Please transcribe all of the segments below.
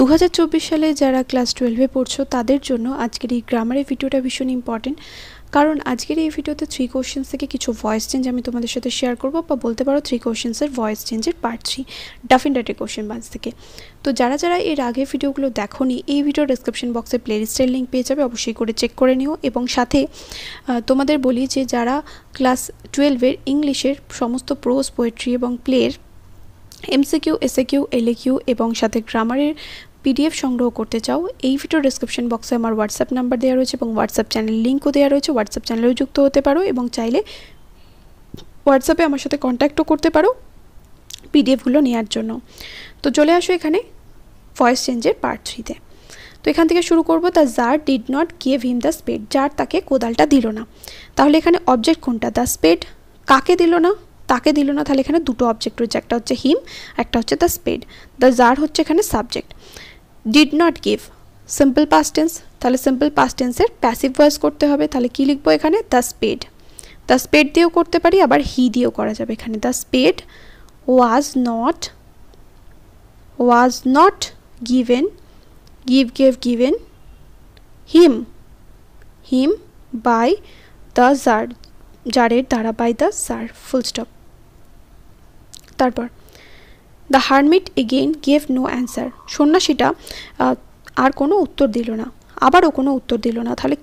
2024 সালে যারা ক্লাস 12 এ পড়ছো তাদের জন্য আজকের এই গ্রামারের ভিডিওটা ভীষণ ইম্পর্টেন্ট কারণ আজকের এই ভিডিওতে 3 কোশ্চেনস থেকে কিছু ভয়েস চেঞ্জ আমি তোমাদের সাথে শেয়ার করব বা বলতে পারো 3 কোশ্চেনস এর ভয়েস চেঞ্জের পার্ট 3 ডেফিনেটলি কোশ্চেন বাজ থেকে তো যারা যারা এর আগে ভিডিওগুলো দেখোনি এই ভিডিও ডেসক্রিপশন বক্সে প্লেলিস্টের লিংক পেয়ে যাবে অবশ্যই করে চেক করে নিও এবং সাথে তোমাদের বলি যে যারা ক্লাস 12 এর ইংলিশের সমস্ত প্রোজ পোয়েট্রি এবং প্লের MCQ, SAQ, LAQ এবং সাথে গ্রামারের PDF সংগ্রহ করতে চাও এই ভিডিও ডেসক্রিপশন বক্সে আমার WhatsApp নাম্বার দেয়া রয়েছে এবং WhatsApp চ্যানেল লিংকও দেয়া রয়েছে WhatsApp চ্যানেলেও যুক্ত হতে পারো এবং চাইলে WhatsApp এ আমার সাথে কন্টাক্টও করতে পারো PDF গুলো নেয়ার জন্য তো চলে আসো এখানে ভয়েস চেঞ্জের পার্ট 3 তে তো এখান থেকে শুরু করব the czar did not give him the spade jar তাকে কোদালটা দিল না তাহলে এখানে অবজেক্ট কোনটা দা স্পেড কাকে দিল না তাকে দিল না তাহলে এখানে দুটো অবজেক্ট রয়েছে একটা হচ্ছে হিম একটা হচ্ছে দা স্পেড দা জার হচ্ছে এখানে subject did not give simple past tense তাহলে সিম্পল past tense এর প্যাসিভ ভয়েস করতে হবে তাহলে কি লিখবো এখানে দা স্পেড দিয়েও করতে পারি আবার হি দিয়েও করা যাবে এখানে দা স্পেড was not given given him by the czar জারের দ্বারা by the czar full stop তারপর the hermit again gave no answer সন্ন্যাসীটা আর কোনো উত্তর দিল না আবারও কোনো উত্তর দিল না তাহলে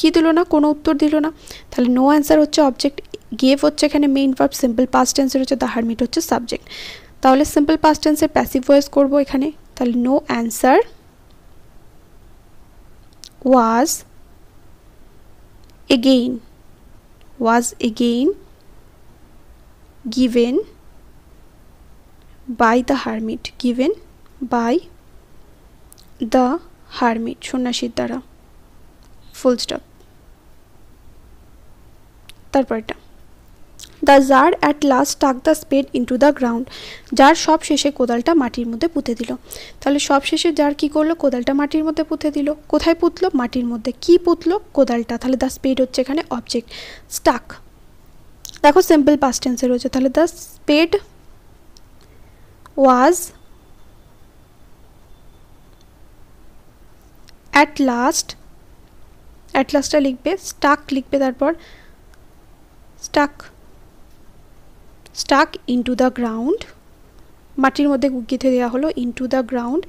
কি দিল না কোনো উত্তর দিল না তাহলে no answer হচ্ছে অবজেক্ট gave হচ্ছে এখানে main verb simple past tense এর হচ্ছে the hermit হচ্ছে সাবজেক্ট তাহলে সিম্পল past tense এর প্যাসিভ ভয়েস করব এখানে তাহলে no answer was again given by the hermit সন্ন্যাসীর দ্বারা full stop তারপরটা the czar at last stuck the spade into the ground যার সব শেষে কোদালটা মাটির মধ্যে পুঁতে দিল তাহলে সব শেষে যার কি করলো কোদালটা মাটির মধ্যে পুঁতে দিল কোথায় পুঁতলো মাটির মধ্যে কি পুঁতলো কোদালটা তাহলে the spade হচ্ছে এখানে অবজেক্ট stuck দেখো সিম্পল past tense এর হচ্ছে তাহলে the spade was at lastটা লিখবে stuck লিখবে তারপর stuck into the ground মাটির মধ্যে গেঁথে দেয়া হলো into the ground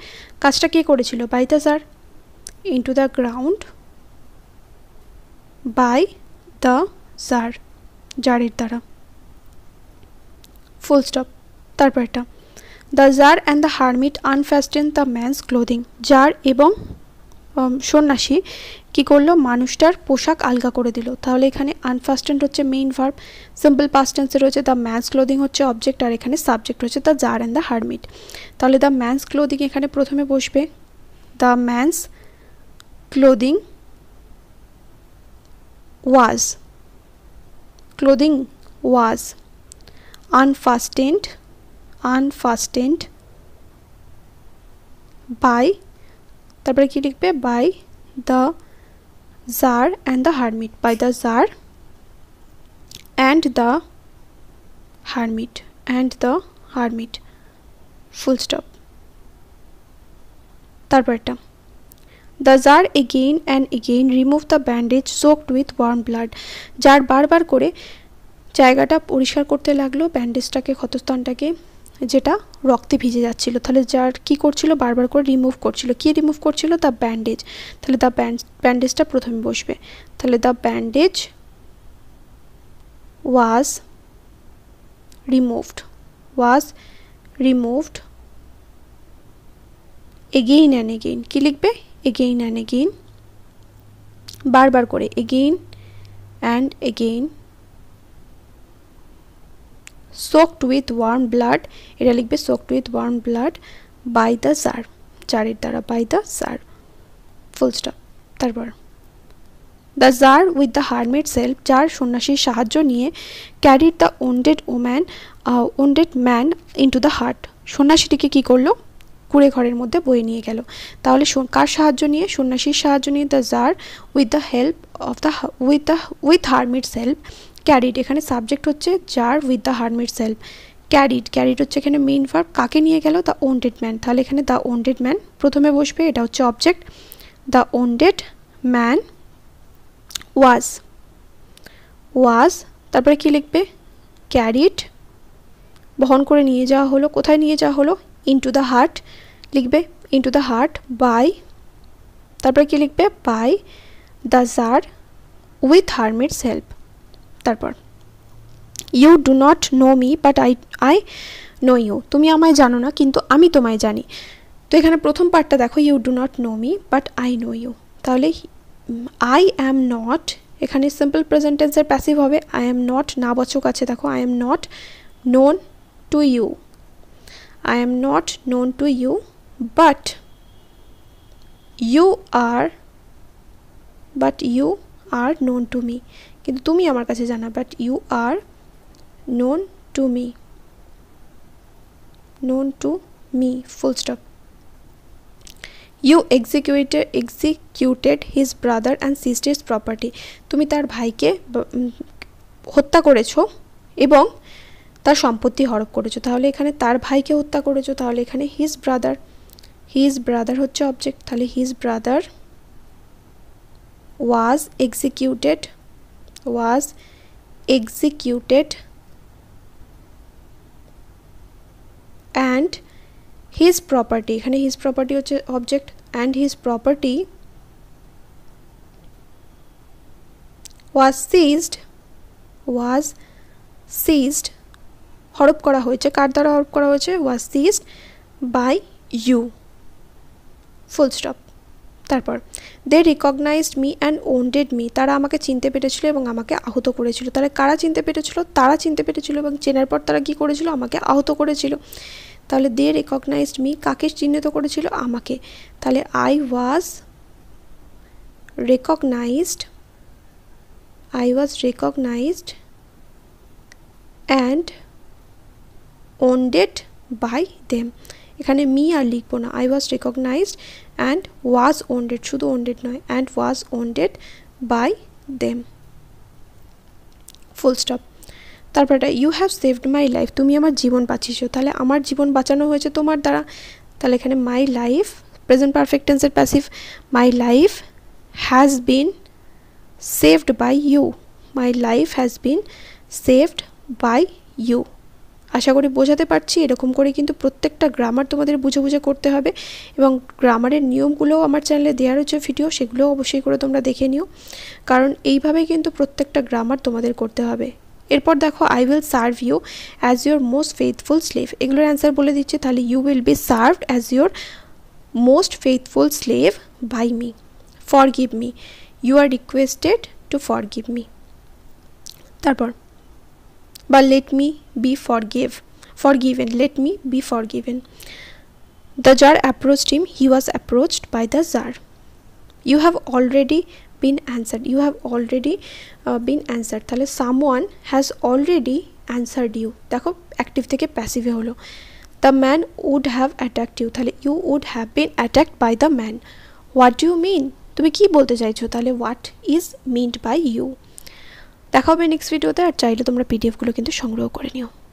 কাজটা কে করেছিল by the czar into the ground by the czar জারের দ্বারা full stop তারপরটা the czar and the hermit unfastened the man's clothing czar এবং সন্ন্যাসী কি করলো মানুষটার পোশাক আলগা করে দিল তাহলে এখানে unfastened হচ্ছে main verb simple past tense এ রয়েছে the man's clothing হচ্ছে অবজেক্ট আর এখানে সাবজেক্ট হচ্ছে the czar and the hermit তাহলে the man's clothing এখানে প্রথমে বসবে the man's clothing was unfastened by তারপরে কি লিখবে by the czar and the hermit by the czar and the hermit full stop tarparta the czar again and again removed the bandage soaked with warm blood jar barbar kore jaygata porishkar korte laglo bandage ta ke khatosthan ta ke যেটা রক্তে ভিজে যাচ্ছিল তাহলে jar কি করছিল বারবার করে remove করছিল কি রিমুভ করছিল দা ব্যান্ডেজ তাহলে দা ব্যান্ডেজটা প্রথমে বসবে তাহলে the bandage was removed again and again কি লিখবে again and again বারবার করে again and again soaked with warm blood এটা লিখবে soaked with warm blood by the czar জারের দ্বারা by the czar full stop তারপর the czar with the hermit's help czar সন্ন্যাসীর সাহায্য নিয়ে carried the wounded man into the hut সন্ন্যাসীটিকে কি করলো কুড়ে ঘরের মধ্যে বয়ে নিয়ে গেল তাহলে কার সাহায্য নিয়ে সন্ন্যাসীর সাহায্য নিয়ে the czar with the help of the with hermit's help carried এখানে সাবজেক্ট হচ্ছে jar with the hermit's help carried, carried হচ্ছে এখানে মেইন ভার্ব, কাকে নিয়ে গেল? The wounded man. তাহলে এখানে দ্য ওন্ডেড ম্যান প্রথমে বসবে, এটা হচ্ছে object. The wounded man was, was তারপরে কি লিখবে? ক্যারিড, বহন করে নিয়ে যাওয়া হলো, কোথায় নিয়ে যাওয়া হলো? ইনটু দ্য হার্ট লিখবে, ইনটু দ্য হার্ট বাই, তারপরে কি লিখবে? By the jar with হার্মিটস help. তারপর you do not know me but I know you, তুমি আমায় জানো না কিন্তু আমি তোমায় জানি। তো এখানে প্রথম পার্টটা দেখো, you do not know me but I know you, তাহলে আই অ্যাম নট, এখানে সিম্পল প্রেজেন্ট টেন্সের প্যাসিভ হবে আই অ্যাম নট, না বাচক আছে দেখো, I am not known to you, I am not known to you but you are known to me, কিন্তু তুমি আমার কাছে জানা, but you are known to me, known to me, full stop. You executed his brother and sister's property, তুমি তার ভাইকে হত্যা করেছো এবং তার সম্পত্তি হরপ করেছো। তাহলে এখানে তার ভাইকে হত্যা করেছো, তাহলে এখানে হিজ ব্রাদার, হিজ ব্রাদার হচ্ছে অবজেক্ট, তাহলে his brother was executed, was executed and his property, এখানে হিজ প্রপার্টি হচ্ছে object, and his property was seized, was seized হরপ করা হয়েছে, কার দ্বারা হরপ করা হয়েছে? Was seized by you, full stop. তারপর they recognised me and wounded me, তারা আমাকে চিনতে পেরেছিল এবং আমাকে আহত করেছিল। তারা কারা চিনতে পেরেছিল? তারা চিনতে পেরেছিল এবং চেনার পর তারা কী করেছিল? আমাকে আহত করেছিল। তাহলে দে রিকগনাইজড মি কাকে চিহ্নিত করেছিল? আমাকে। তাহলে I was recognised, I was recognised and wounded by them, এখানে মি আর লিখবো না, I was recognized and was wounded, শুধু wounded নয়, and was wounded by them, full stop. তারপর you have saved my life, তুমি আমার জীবন বাঁচিয়েছো, তাহলে আমার জীবন বাঁচানো হয়েছে তোমার দ্বারা। তাহলে এখানে my life present perfect tense এর passive, my life has been saved by you, my life has been saved by you। আশা করি বোঝাতে পারছি। এরকম করে কিন্তু প্রত্যেকটা গ্রামার তোমাদের বুঝে বুঝে করতে হবে এবং গ্রামারের নিয়মগুলোও আমার চ্যানেলে দেওয়া রয়েছে ভিডিও, সেগুলো অবশ্যই করে তোমরা দেখে নিও, কারণ এইভাবেই কিন্তু প্রত্যেকটা গ্রামার তোমাদের করতে হবে। এরপর দেখো I will serve you as your most faithful slave, এগুলোর অ্যান্সার বলে দিচ্ছে। তাহলে you will be served as your most faithful slave by me, forgive me, you are requested to forgive me. তারপর বা let me be forgiven, let me be forgiven. The jar approached him, he was approached by the jar. You have already been answered, you have already been answered, তাহলে someone has already answered you, দেখো active থেকে প্যাসিভে হলো। The man would have attacked you, তাহলে you would have been attacked by the man. What do you mean, তুমি কী বলতে চাইছো? তাহলে what is meant by you. দেখা হবে নেক্সট ভিডিওতে, আর চাইলে তোমরা পিডিএফগুলো কিন্তু সংগ্রহ করে নিও।